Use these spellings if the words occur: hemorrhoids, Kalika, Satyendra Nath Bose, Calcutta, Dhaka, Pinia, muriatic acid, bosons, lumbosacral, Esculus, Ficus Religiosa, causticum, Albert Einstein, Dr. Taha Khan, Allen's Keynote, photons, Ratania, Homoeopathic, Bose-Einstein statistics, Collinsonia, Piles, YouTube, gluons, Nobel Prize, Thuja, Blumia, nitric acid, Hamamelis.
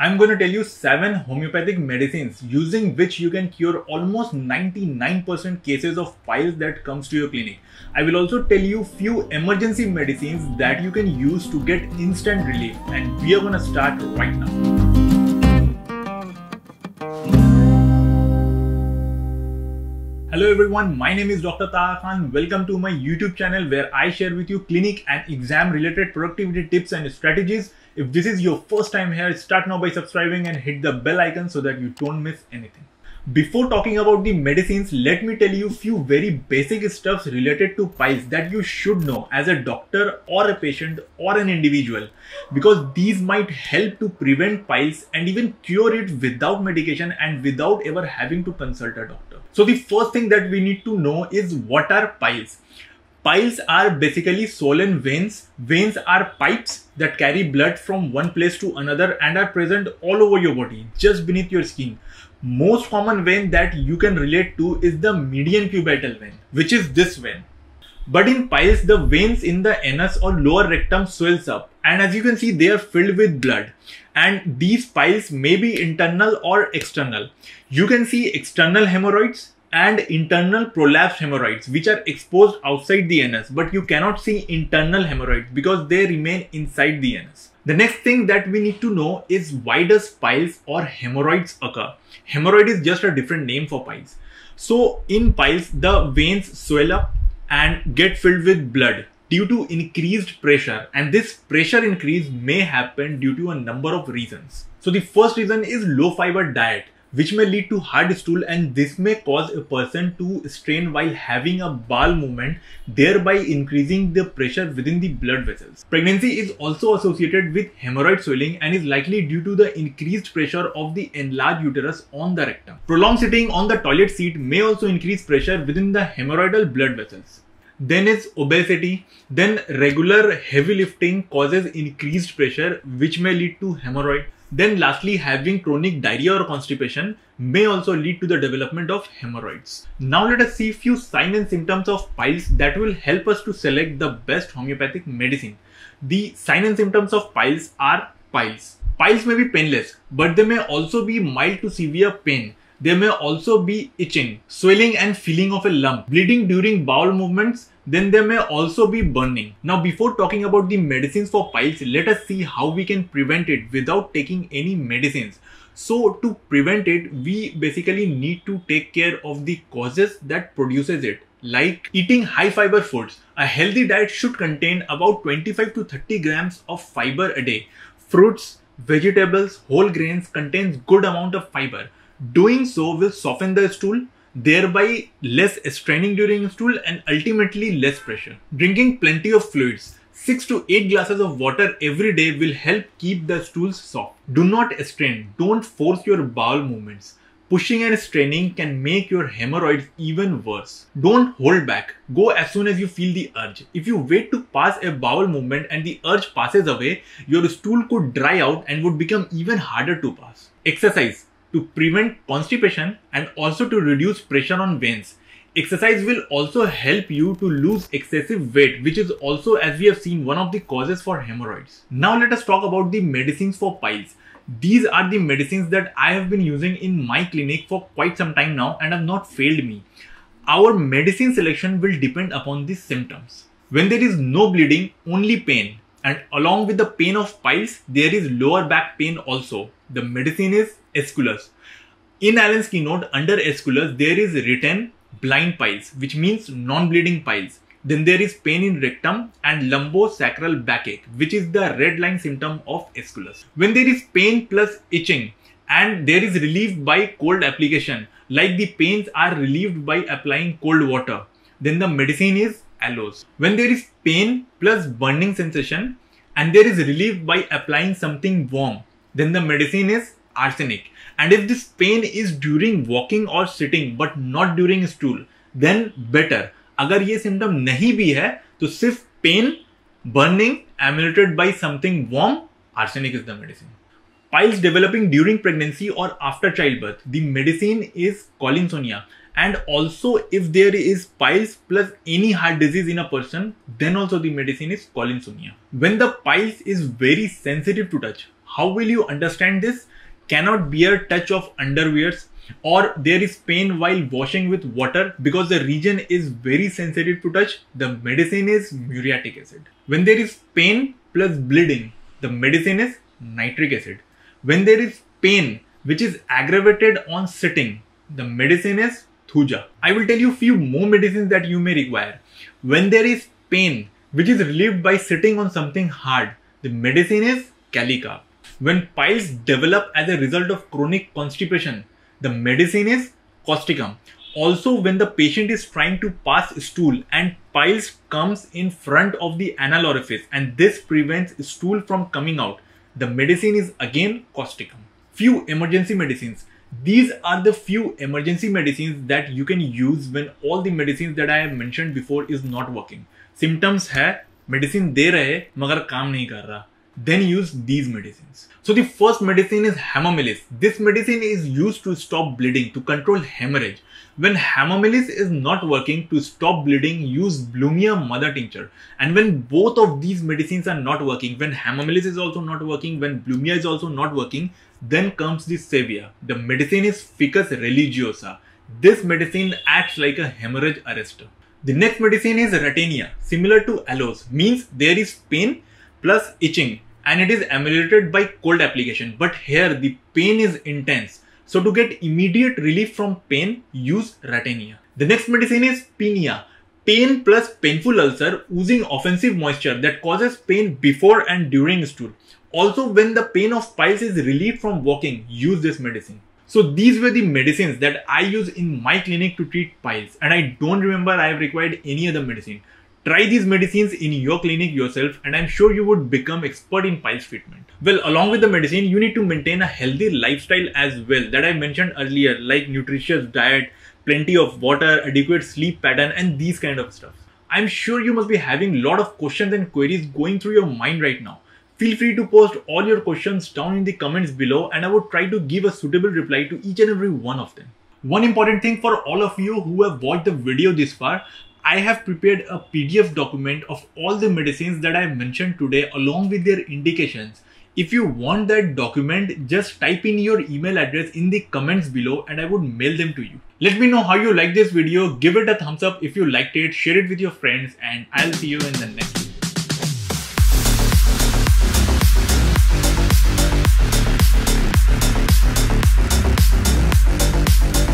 I'm going to tell you 7 homeopathic medicines using which you can cure almost 99% cases of piles that comes to your clinic. I will also tell you few emergency medicines that you can use to get instant relief, and we are going to start right now. Hello everyone, my name is Dr. Taha Khan. Welcome to my YouTube channel where I share with you clinic and exam related productivity tips and strategies. If this is your first time here, start now by subscribing and hit the bell icon so that you don't miss anything. Before talking about the medicines, let me tell you few very basic stuffs related to piles that you should know as a doctor or a patient or an individual, because these might help to prevent piles and even cure it without medication and without ever having to consult a doctor. So the first thing that we need to know is, what are piles? Piles are basically swollen veins. Veins are pipes that carry blood from one place to another and are present all over your body, just beneath your skin. Most common vein that you can relate to is the median cubital vein, which is this vein. But in piles, the veins in the anus or lower rectum swells up, and as you can see, they are filled with blood. And these piles may be internal or external. You can see external hemorrhoids and internal prolapsed hemorrhoids, which are exposed outside the anus, but you cannot see internal hemorrhoids because they remain inside the anus. The next thing that we need to know is, why does piles or hemorrhoids occur? Hemorrhoid is just a different name for piles. So in piles, the veins swell up and get filled with blood due to increased pressure, and this pressure increase may happen due to a number of reasons. So the first reason is low fiber diet, which may lead to hard stool, and this may cause a person to strain while having a bowel movement, thereby increasing the pressure within the blood vessels. Pregnancy is also associated with hemorrhoid swelling and is likely due to the increased pressure of the enlarged uterus on the rectum. Prolonged sitting on the toilet seat may also increase pressure within the hemorrhoidal blood vessels. Then is obesity. Then regular heavy lifting causes increased pressure, which may lead to hemorrhoid. Then lastly, having chronic diarrhea or constipation may also lead to the development of hemorrhoids. Now let us see few signs and symptoms of piles that will help us to select the best homeopathic medicine. The signs and symptoms of piles are piles. Piles may be painless, but they may also be mild to severe pain. There may also be itching, swelling and feeling of a lump, bleeding during bowel movements. Then there may also be burning. Now before talking about the medicines for piles, let us see how we can prevent it without taking any medicines. So to prevent it, we basically need to take care of the causes that produces it, like eating high fiber foods. A healthy diet should contain about 25 to 30 grams of fiber a day. Fruits, vegetables, whole grains contains good amount of fiber. Doing so will soften the stool, thereby less straining during stool and ultimately less pressure. Drinking plenty of fluids, 6 to 8 glasses of water every day will help keep the stools soft. Do not strain, don't force your bowel movements. Pushing and straining can make your hemorrhoids even worse. Don't hold back, go as soon as you feel the urge. If you wait to pass a bowel movement and the urge passes away, your stool could dry out and would become even harder to pass. Exercise. To prevent constipation and also to reduce pressure on veins. Exercise will also help you to lose excessive weight, which is also, as we have seen, one of the causes for hemorrhoids. Now let us talk about the medicines for piles. These are the medicines that I have been using in my clinic for quite some time now and have not failed me. Our medicine selection will depend upon the symptoms. When there is no bleeding, only pain, and along with the pain of piles, there is lower back pain also. The medicine is Esculus. In Allen's Keynote, under Esculus, there is written blind piles, which means non-bleeding piles. Then there is pain in rectum and lumbosacral backache, which is the red line symptom of Esculus. When there is pain plus itching and there is relief by cold application, like the pains are relieved by applying cold water, then the medicine is aloes. When there is pain plus burning sensation and there is relief by applying something warm, then the medicine is arsenic. And if this pain is during walking or sitting but not during stool, then better. Agar ye symptom nahi bhi hai, to sirf pain, burning, ameliorated by something warm, arsenic is the medicine. Piles developing during pregnancy or after childbirth, the medicine is Collinsonia. And also if there is piles plus any heart disease in a person, then also the medicine is Collinsonia. When the piles is very sensitive to touch, How will you understand this? Cannot bear touch of underwears, or there is pain while washing with water, because the region is very sensitive to touch. The medicine is muriatic acid. When there is pain plus bleeding, the medicine is nitric acid. When there is pain which is aggravated on sitting, the medicine is Thuja. I will tell you few more medicines that you may require. When there is pain which is relieved by sitting on something hard, the medicine is Kalika. When piles develop as a result of chronic constipation, the medicine is causticum. Also, when the patient is trying to pass stool and piles comes in front of the anal orifice and this prevents stool from coming out, the medicine is again causticum. Few emergency medicines. These are the few emergency medicines that you can use when all the medicines that I have mentioned before is not working. Symptoms hai, medicine de rahe, magar kaam nahi kar raha. Then use these medicines. So the first medicine is Hamamelis. This medicine is used to stop bleeding, to control hemorrhage. When Hamamelis is not working to stop bleeding, use Blumia mother tincture. And when both of these medicines are not working, when Hamamelis is also not working, when Blumia is also not working, then comes the savior. The medicine is Ficus Religiosa. This medicine acts like a hemorrhage arrestor. The next medicine is Ratania, similar to aloes, means there is pain plus itching, and it is ameliorated by cold application, but here the pain is intense. So to get immediate relief from pain, use Ratania. The next medicine is Pinia. Pain plus painful ulcer oozing offensive moisture that causes pain before and during stool. Also, when the pain of piles is relieved from walking, use this medicine. So these were the medicines that I use in my clinic to treat piles, and I don't remember I have required any other medicine. Try these medicines in your clinic yourself, and I'm sure you would become expert in piles treatment. Well, along with the medicine, you need to maintain a healthy lifestyle as well that I mentioned earlier, like nutritious diet, plenty of water, adequate sleep pattern, and these kind of stuff. I'm sure you must be having a lot of questions and queries going through your mind right now. Feel free to post all your questions down in the comments below, and I would try to give a suitable reply to each and every one of them. One important thing for all of you who have watched the video this far, I have prepared a PDF document of all the medicines that I mentioned today along with their indications. If you want that document, just type in your email address in the comments below and I would mail them to you. Let me know how you like this video. Give it a thumbs up if you liked it, share it with your friends, and I'll see you in the next video.